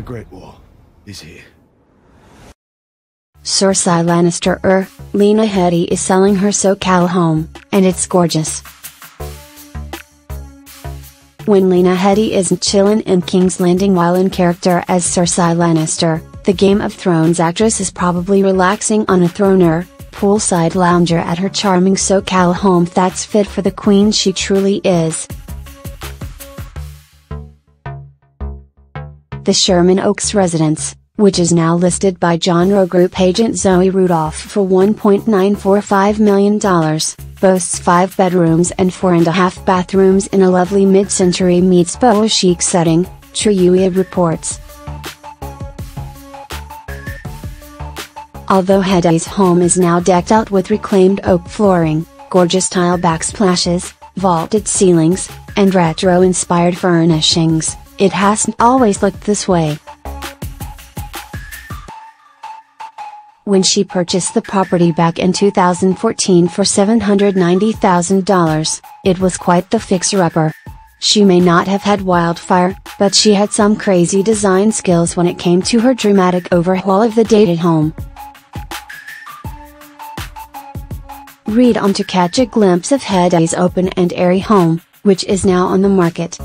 The Great Wall is here. Cersei Lannister, Lena Headey is selling her SoCal home, and it's gorgeous. When Lena Headey isn't chillin' in King's Landing while in character as Cersei Lannister, the Game of Thrones actress is probably relaxing on a throner, poolside lounger at her charming SoCal home that's fit for the queen she truly is. The Sherman Oaks residence, which is now listed by John Row Group agent Zoe Rudolph for $1.945 million, boasts 5 bedrooms and 4.5 bathrooms in a lovely mid-century meets boho chic setting, Trulia reports. Although Headey's home is now decked out with reclaimed oak flooring, gorgeous tile backsplashes, vaulted ceilings, and retro-inspired furnishings, it hasn't always looked this way. When she purchased the property back in 2014 for $790,000, it was quite the fixer-upper. She may not have had wildfire, but she had some crazy design skills when it came to her dramatic overhaul of the dated home. Read on to catch a glimpse of Headey's open and airy home, which is now on the market.